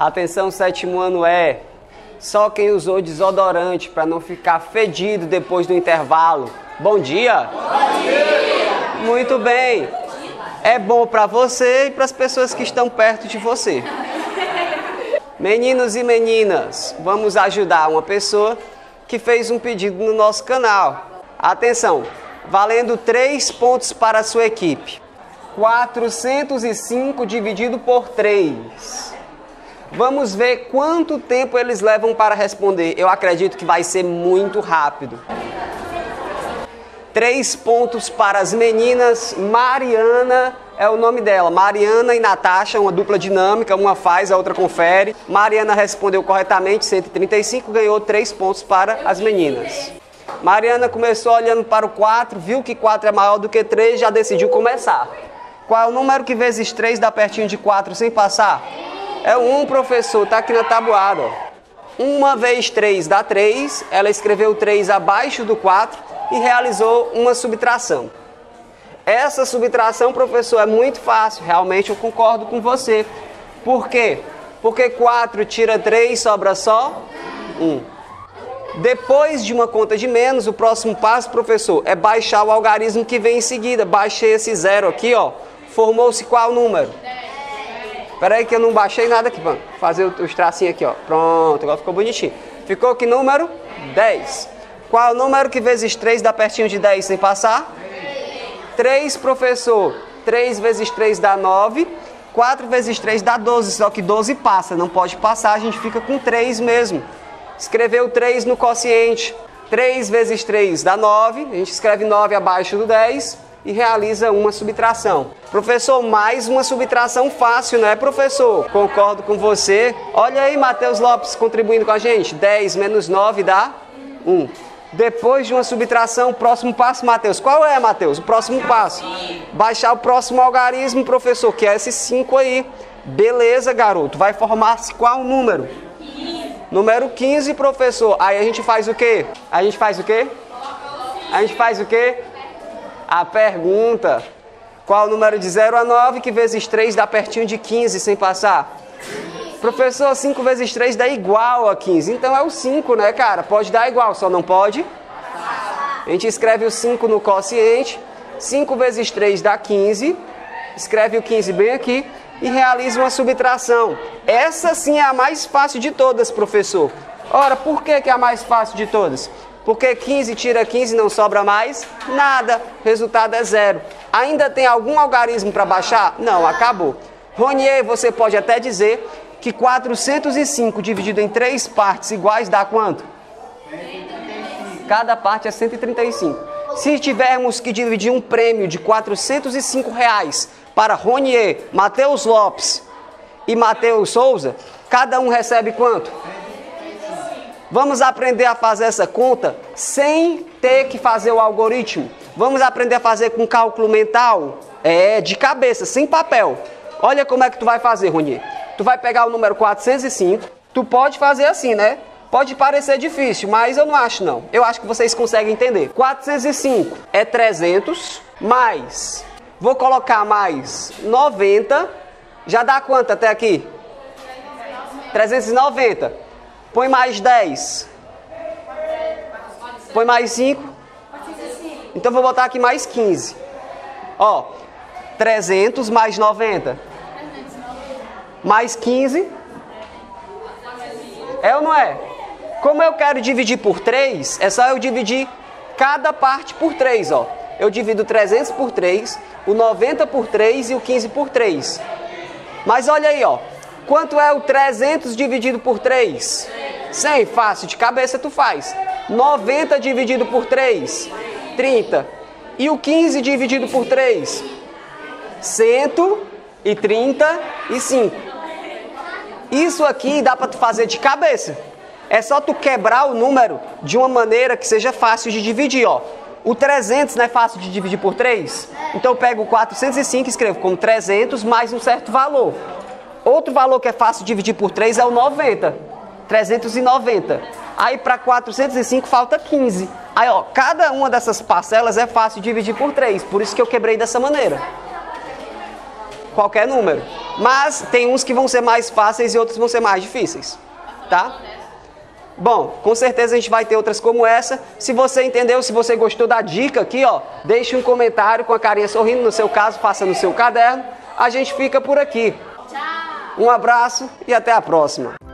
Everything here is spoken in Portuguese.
Atenção, sétimo ano é só quem usou desodorante para não ficar fedido depois do intervalo. Bom dia! Bom dia! Muito bem! É bom para você e para as pessoas que estão perto de você. Meninos e meninas, vamos ajudar uma pessoa que fez um pedido no nosso canal. Atenção, valendo 3 pontos para a sua equipe. 405 dividido por 3. Vamos ver quanto tempo eles levam para responder. Eu acredito que vai ser muito rápido. 3 pontos para as meninas. Mariana é o nome dela. Mariana e Natasha, uma dupla dinâmica, uma faz, a outra confere. Mariana respondeu corretamente, 135, ganhou 3 pontos para as meninas. Mariana começou olhando para o 4, viu que 4 é maior do que 3, já decidiu começar. Qual é o número que vezes 3 dá pertinho de 4 sem passar? É 1, professor, tá aqui na tabuada. 1 vezes 3 dá 3, ela escreveu 3 abaixo do 4 e realizou uma subtração. Essa subtração, professor, é muito fácil, realmente eu concordo com você. Por quê? Porque 4 tira 3, sobra só 1. Depois de uma conta de menos, o próximo passo, professor, é baixar o algarismo que vem em seguida. Baixei esse zero aqui, ó. Formou-se qual número? 10. Espera aí que eu não baixei nada aqui. Vamos fazer os tracinhos aqui, ó. Pronto, agora ficou bonitinho. Ficou que número? 10. Qual número que vezes 3 dá pertinho de 10 sem passar? 3, professor. 3 vezes 3 dá 9. 4 vezes 3 dá 12, só que 12 passa. Não pode passar, a gente fica com 3 mesmo. Escreveu 3 no quociente. 3 vezes 3 dá 9. A gente escreve 9 abaixo do 10 e realiza uma subtração. Professor, mais uma subtração fácil, não é, professor? Concordo com você. Olha aí, Matheus Lopes contribuindo com a gente. 10 menos 9 dá 1. Depois de uma subtração, o próximo passo, Matheus. Qual é, Matheus? O próximo passo. Baixar o próximo algarismo, professor, que é esse 5 aí. Beleza, garoto. Vai formar-se qual número? Número 15, professor. Aí a gente faz o quê? A gente faz o quê? A gente faz o quê? A pergunta. Qual o número de 0 a 9 que vezes 3 dá pertinho de 15 sem passar? Professor, 5 vezes 3 dá igual a 15. Então é o 5, né, cara? Pode dar igual, só não pode? A gente escreve o 5 no quociente. 5 vezes 3 dá 15. Escreve o 15 bem aqui. E realiza uma subtração. Essa sim é a mais fácil de todas, professor. Ora, por que é a mais fácil de todas? Porque 15 tira 15 não sobra mais nada. Resultado é 0. Ainda tem algum algarismo para baixar? Não, acabou. Ronier, você pode até dizer que 405 dividido em 3 partes iguais dá quanto? 135. Cada parte é 135. Se tivermos que dividir um prêmio de R$405 para Ronier, Matheus Lopes e Matheus Souza, cada um recebe quanto? Vamos aprender a fazer essa conta sem ter que fazer o algoritmo. Vamos aprender a fazer com cálculo mental, de cabeça, sem papel. Olha como é que tu vai fazer, Ronier. Tu vai pegar o número 405, tu pode fazer assim, né? Pode parecer difícil, mas eu não acho não. Eu acho que vocês conseguem entender. 405 é 300 mais, vou colocar mais 90, já dá quanto até aqui? 390. Põe mais 10. Põe mais 5. Então vou botar aqui mais 15. Ó, 300 mais 90. Mais 15. É ou não é? Como eu quero dividir por 3, é só eu dividir cada parte por 3, ó. Eu divido 300 por 3, o 90 por 3 e o 15 por 3. Mas olha aí, ó. Quanto é o 300 dividido por 3? 100. Fácil, de cabeça tu faz. 90 dividido por 3? 30. E o 15 dividido por 3? 135. Isso aqui dá para tu fazer de cabeça. É só tu quebrar o número de uma maneira que seja fácil de dividir, ó. O 300 não é fácil de dividir por 3? Então eu pego o 405 e escrevo como 300 mais um certo valor. Outro valor que é fácil de dividir por 3 é o 90. 390. Aí para 405 falta 15. Aí, ó, cada uma dessas parcelas é fácil de dividir por 3. Por isso que eu quebrei dessa maneira. Qualquer número. Mas tem uns que vão ser mais fáceis e outros vão ser mais difíceis, tá? Bom, com certeza a gente vai ter outras como essa. Se você entendeu, se você gostou da dica aqui, ó, deixe um comentário com a carinha sorrindo, no seu caso, faça no seu caderno. A gente fica por aqui. Tchau. Um abraço e até a próxima.